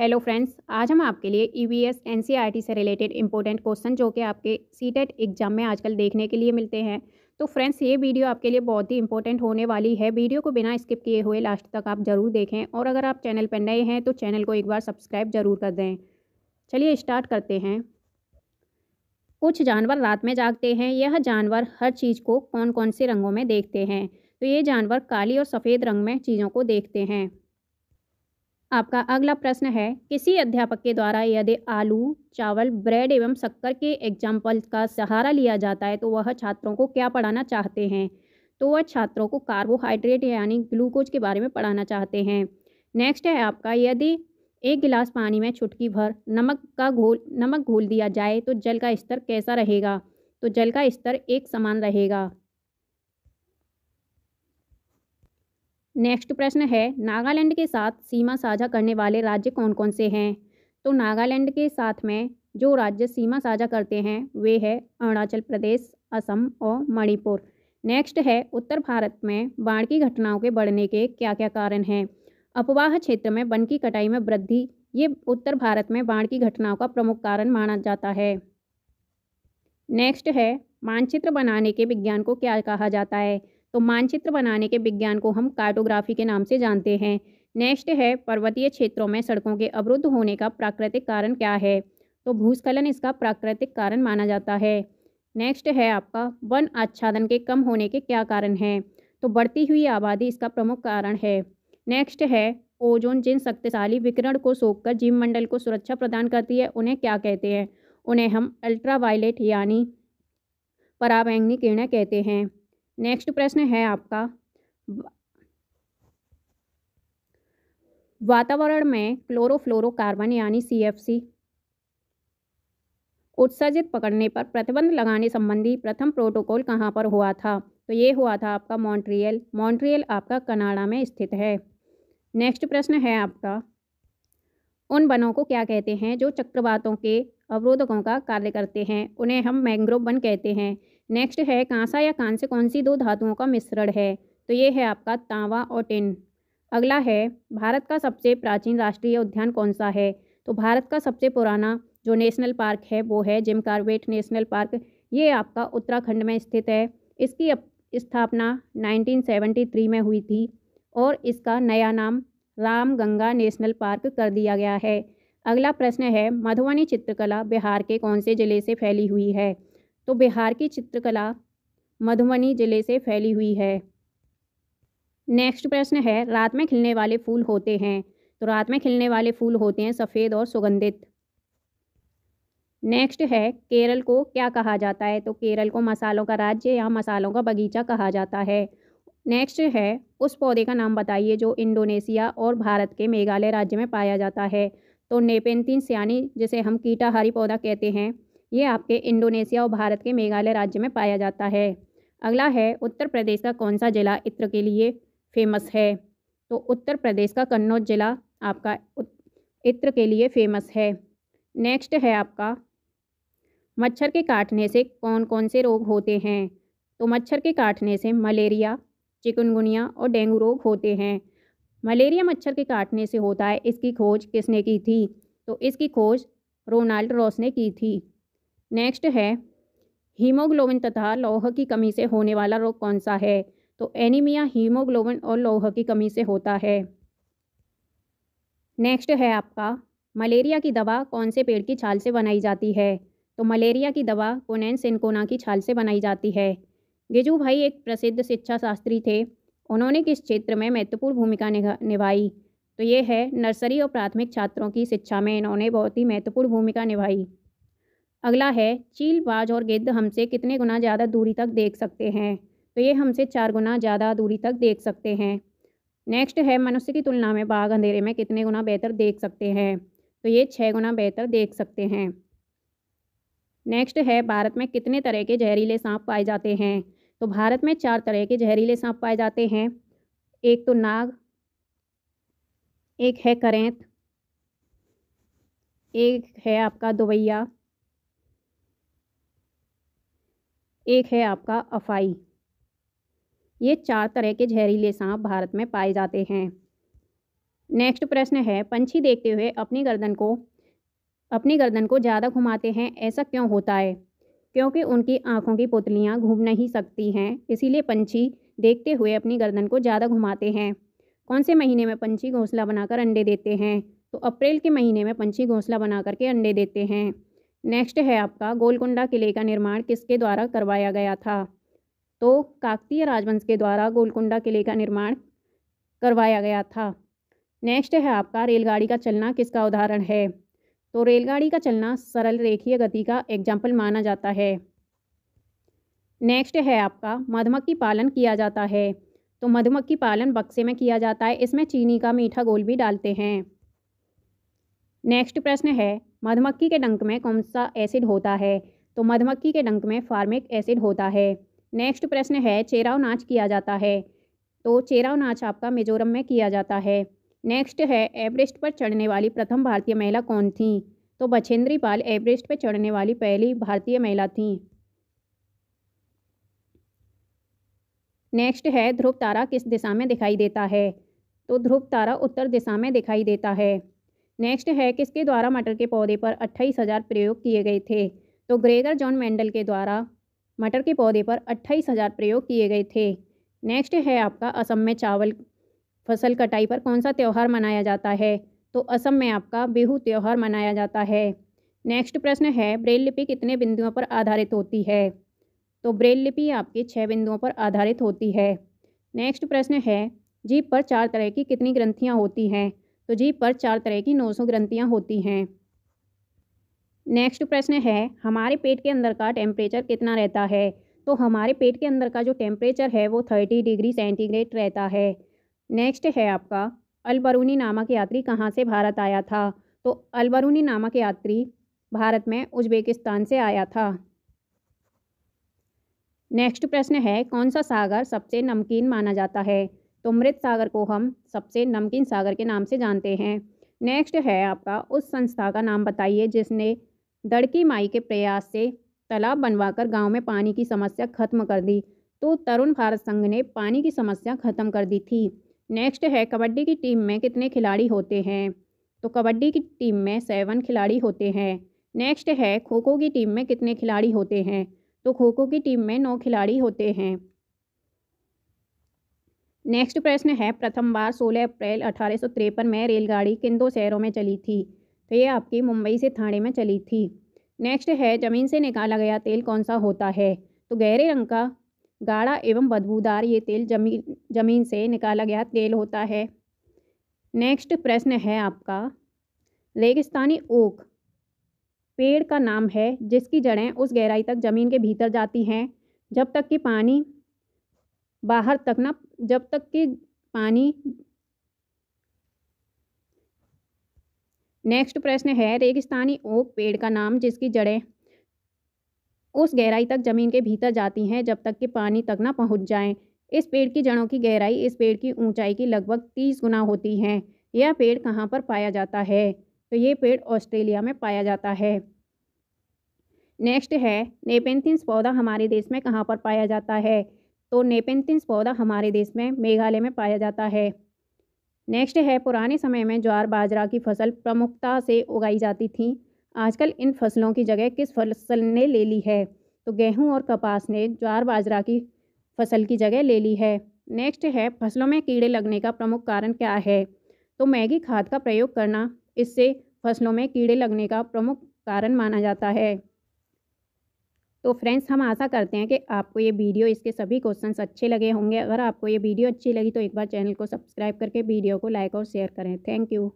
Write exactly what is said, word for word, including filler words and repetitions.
Hello friends, आज हम आपके लिए ईवीएस एनसीईआरटी से रिलेटेड इंपॉर्टेंट क्वेश्चन जो कि आपके सीटेट एग्जाम में आजकल देखने के लिए मिलते हैं। तो फ्रेंड्स, ये वीडियो आपके लिए बहुत ही इंपॉर्टेंट होने वाली है। वीडियो को बिना स्किप किए हुए लास्ट तक आप ज़रूर देखें और अगर आप चैनल पर नए हैं तो चैनल को एक बार सब्सक्राइब ज़रूर कर दें। चलिए स्टार्ट करते हैं। कुछ जानवर रात में जागते हैं। यह जानवर हर चीज़ को कौन कौन से रंगों में देखते हैं? तो ये जानवर काली और सफ़ेद रंग में चीज़ों को देखते हैं। आपका अगला प्रश्न है, किसी अध्यापक के द्वारा यदि आलू, चावल, ब्रेड एवं शक्कर के एग्जाम्पल का सहारा लिया जाता है तो वह छात्रों को क्या पढ़ाना चाहते हैं? तो वह छात्रों को कार्बोहाइड्रेट यानी ग्लूकोज के बारे में पढ़ाना चाहते हैं। नेक्स्ट है आपका, यदि एक गिलास पानी में चुटकी भर नमक का घोल नमक घोल दिया जाए तो जल का स्तर कैसा रहेगा? तो जल का स्तर एक समान रहेगा। नेक्स्ट प्रश्न है, नागालैंड के साथ सीमा साझा करने वाले राज्य कौन कौन से हैं? तो नागालैंड के साथ में जो राज्य सीमा साझा करते हैं वे है अरुणाचल प्रदेश, असम और मणिपुर। नेक्स्ट है, उत्तर भारत में बाढ़ की घटनाओं के बढ़ने के क्या क्या कारण हैं? अपवाह क्षेत्र में वन की कटाई में वृद्धि, ये उत्तर भारत में बाढ़ की घटनाओं का प्रमुख कारण माना जाता है। नेक्स्ट है, मानचित्र बनाने के विज्ञान को क्या कहा जाता है? तो मानचित्र बनाने के विज्ञान को हम कार्टोग्राफी के नाम से जानते हैं। नेक्स्ट है, पर्वतीय क्षेत्रों में सड़कों के अवरुद्ध होने का प्राकृतिक कारण क्या है? तो भूस्खलन इसका प्राकृतिक कारण माना जाता है। नेक्स्ट है आपका, वन आच्छादन के कम होने के क्या कारण हैं? तो बढ़ती हुई आबादी इसका प्रमुख कारण है। नेक्स्ट है, ओजोन जिन शक्तिशाली विकिरण को सोखकर जीवमंडल को सुरक्षा प्रदान करती है उन्हें क्या कहते हैं? उन्हें हम अल्ट्रावायलेट यानी पराबैंगनी किरणें कहते हैं। नेक्स्ट प्रश्न है आपका, वातावरण में क्लोरो फ्लोरो कार्बन यानी सी एफ सी उत्सर्जित पकड़ने पर प्रतिबंध लगाने संबंधी प्रथम प्रोटोकॉल कहाँ पर हुआ था? तो ये हुआ था आपका मॉन्ट्रियल। मॉन्ट्रियल आपका कनाडा में स्थित है। नेक्स्ट प्रश्न है आपका, उन वनों को क्या कहते हैं जो चक्रवातों के अवरोधकों का कार्य करते हैं? उन्हें हम मैंग्रोव वन कहते हैं। नेक्स्ट है, कांसा या कांसे कौन सी दो धातुओं का मिश्रण है? तो ये है आपका तांबा और टिन। अगला है, भारत का सबसे प्राचीन राष्ट्रीय उद्यान कौन सा है? तो भारत का सबसे पुराना जो नेशनल पार्क है वो है जिम कार्बेट नेशनल पार्क। ये आपका उत्तराखंड में स्थित है। इसकी स्थापना नाइनटीन सेवेंटी थ्री में हुई थी और इसका नया नाम रामगंगा नेशनल पार्क कर दिया गया है। अगला प्रश्न है, मधुबनी चित्रकला बिहार के कौन से ज़िले से फैली हुई है? तो बिहार की चित्रकला मधुबनी ज़िले से फैली हुई है। नेक्स्ट प्रश्न है, रात में खिलने वाले फूल होते हैं? तो रात में खिलने वाले फूल होते हैं सफ़ेद और सुगंधित। नेक्स्ट है, केरल को क्या कहा जाता है? तो केरल को मसालों का राज्य या मसालों का बगीचा कहा जाता है। नेक्स्ट है, उस पौधे का नाम बताइए जो इंडोनेशिया और भारत के मेघालय राज्य में पाया जाता है। तो नेपेंथिन यानी जिसे हम कीटाहारी पौधा कहते हैं, ये आपके इंडोनेशिया और भारत के मेघालय राज्य में पाया जाता है। अगला है, उत्तर प्रदेश का कौन सा जिला इत्र के लिए फेमस है? तो उत्तर प्रदेश का कन्नौज जिला आपका इत्र के लिए फेमस है। नेक्स्ट है आपका, मच्छर के काटने से कौन कौन से रोग होते हैं? तो मच्छर के काटने से मलेरिया, चिकनगुनिया और डेंगू रोग होते हैं। मलेरिया मच्छर के काटने से होता है, इसकी खोज किसने की थी? तो इसकी खोज रोनाल्ड रॉस ने की थी। नेक्स्ट है, हीमोग्लोबिन तथा लोह की कमी से होने वाला रोग कौन सा है? तो एनिमिया हीमोग्लोबिन और लोह की कमी से होता है। नेक्स्ट है आपका, मलेरिया की दवा कौन से पेड़ की छाल से बनाई जाती है? तो मलेरिया की दवा कोनेन सिनकोना की छाल से बनाई जाती है। गिजू भाई एक प्रसिद्ध शिक्षा शास्त्री थे। उन्होंने किस क्षेत्र में महत्वपूर्ण भूमिका निभाई? तो ये है, नर्सरी और प्राथमिक छात्रों की शिक्षा में इन्होंने बहुत ही महत्वपूर्ण भूमिका निभाई। अगला है, चील, बाज और गिद्ध हमसे कितने गुना ज़्यादा दूरी तक देख सकते हैं? तो ये हमसे चार गुना ज़्यादा दूरी तक देख सकते हैं। नेक्स्ट है, मनुष्य की तुलना में बाघ अंधेरे में कितने गुना बेहतर देख सकते हैं? तो ये छः गुना बेहतर देख सकते हैं। नेक्स्ट है, भारत में कितने तरह के जहरीले सांप पाए जाते हैं? तो भारत में चार तरह के जहरीले सांप पाए जाते हैं। एक तो नाग, एक है करेंत, एक है आपका दुबैया, एक है आपका अफाई। ये चार तरह के जहरीले सांप भारत में पाए जाते हैं। नेक्स्ट प्रश्न है, पंछी देखते हुए अपनी गर्दन को अपनी गर्दन को ज़्यादा घुमाते हैं, ऐसा क्यों होता है? क्योंकि उनकी आँखों की पुतलियाँ घूम नहीं सकती हैं, इसीलिए पंछी देखते हुए अपनी गर्दन को ज़्यादा घुमाते हैं। कौन से महीने में पंछी घोंसला बनाकर अंडे देते हैं? तो अप्रैल के महीने में पंछी घोंसला बनाकर के अंडे देते हैं। नेक्स्ट है आपका, गोलकुंडा किले का निर्माण किसके द्वारा करवाया गया था? तो काकतीय राजवंश के द्वारा गोलकुंडा किले का निर्माण करवाया गया था। नेक्स्ट है आपका, रेलगाड़ी का चलना किसका उदाहरण है? तो रेलगाड़ी का चलना सरल रेखीय गति का एग्जाम्पल माना जाता है। नेक्स्ट है आपका, मधुमक्खी पालन किया जाता है। तो मधुमक्खी पालन बक्से में किया जाता है, इसमें चीनी का मीठा घोल भी डालते हैं। नेक्स्ट प्रश्न है, मधुमक्खी के डंक में कौन सा एसिड होता है? तो मधुमक्खी के डंक में फार्मिक एसिड होता है। नेक्स्ट प्रश्न है, चेराव नाच किया जाता है। तो चेराव नाच आपका मिजोरम में किया जाता है। नेक्स्ट है, एवरेस्ट पर चढ़ने वाली प्रथम भारतीय महिला कौन थी? तो बछेंद्री पाल एवरेस्ट पर चढ़ने वाली पहली भारतीय महिला थी। नेक्स्ट है, ध्रुव तारा किस दिशा में दिखाई देता है? तो ध्रुव तारा उत्तर दिशा में दिखाई देता है। नेक्स्ट है, किसके द्वारा मटर के पौधे पर अट्ठाईस हजार प्रयोग किए गए थे? तो ग्रेगर जॉन मेंडल के द्वारा मटर के पौधे पर अट्ठाईस हजार प्रयोग किए गए थे। नेक्स्ट है आपका, असम में चावल फसल कटाई पर कौन सा त्यौहार मनाया जाता है? तो असम में आपका बिहू त्यौहार मनाया जाता है। नेक्स्ट प्रश्न है, ब्रेल लिपि कितने बिंदुओं पर आधारित होती है? तो ब्रेल लिपि आपके छः बिंदुओं पर आधारित होती है। नेक्स्ट प्रश्न है, जीभ पर चार तरह की कितनी ग्रंथियाँ होती हैं? तो जीभ पर चार तरह की नौ सौ ग्रंथियाँ होती हैं। नेक्स्ट प्रश्न है, हमारे पेट के अंदर का टेम्परेचर कितना रहता है? तो हमारे पेट के अंदर का जो टेम्परेचर है वो थर्टी डिग्री सेंटीग्रेड रहता है। नेक्स्ट है आपका, अलबरूनी नामक यात्री कहाँ से भारत आया था? तो अलबरूनी नामक यात्री भारत में उज्बेकिस्तान से आया था। नेक्स्ट प्रश्न है, कौन सा सागर सबसे नमकीन माना जाता है? तो मृत सागर को हम सबसे नमकीन सागर के नाम से जानते हैं। नेक्स्ट है आपका, उस संस्था का नाम बताइए जिसने दड़की माई के प्रयास से तालाब बनवाकर गाँव में पानी की समस्या खत्म कर दी। तो तरुण भारत संघ ने पानी की समस्या खत्म कर दी थी। नेक्स्ट है, कबड्डी की टीम में कितने खिलाड़ी होते हैं? तो कबड्डी की टीम में सेवन खिलाड़ी होते हैं। नेक्स्ट है, खो खो की टीम में कितने खिलाड़ी होते हैं? तो खो खो की टीम में नौ खिलाड़ी होते हैं। नेक्स्ट प्रश्न है, प्रथम बार सोलह अप्रैल अठारह सौ तिरपन में रेलगाड़ी किन दो शहरों में चली थी? तो ये आपकी मुंबई से थाने में चली थी। नेक्स्ट है, जमीन से निकाला गया तेल कौन सा होता है? तो गहरे रंग का, गाढ़ा एवं बदबूदार ये तेल जमीन जमीन से निकाला गया तेल होता है। नेक्स्ट प्रश्न है आपका, रेगिस्तानी ओक पेड़ का नाम है जिसकी जड़ें उस गहराई तक जमीन के भीतर जाती हैं जब तक कि पानी बाहर तक ना जब तक कि पानी। नेक्स्ट प्रश्न है, रेगिस्तानी ओक पेड़ का नाम जिसकी जड़ें उस गहराई तक जमीन के भीतर जाती हैं जब तक कि पानी तक ना पहुंच जाएं। इस पेड़ की जड़ों की गहराई इस पेड़ की ऊंचाई की लगभग तीस गुना होती है। यह पेड़ कहाँ पर पाया जाता है? तो ये पेड़ ऑस्ट्रेलिया में पाया जाता है। नेक्स्ट है, नेपेंथिन पौधा हमारे देश में कहाँ पर पाया जाता है? तो नेपेंथिन पौधा हमारे देश में मेघालय में पाया जाता है। नेक्स्ट है, पुराने समय में ज्वार बाजरा की फसल प्रमुखता से उगाई जाती थी, आजकल इन फसलों की जगह किस फसल ने ले ली है? तो गेहूं और कपास ने ज्वार बाजरा की फसल की जगह ले ली है। नेक्स्ट है, फसलों में कीड़े लगने का प्रमुख कारण क्या है? तो मैगी खाद का प्रयोग करना, इससे फसलों में कीड़े लगने का प्रमुख कारण माना जाता है। तो फ्रेंड्स, हम आशा करते हैं कि आपको ये वीडियो, इसके सभी क्वेश्चंस अच्छे लगे होंगे। अगर आपको ये वीडियो अच्छी लगी तो एक बार चैनल को सब्सक्राइब करके वीडियो को लाइक और शेयर करें। Thank you.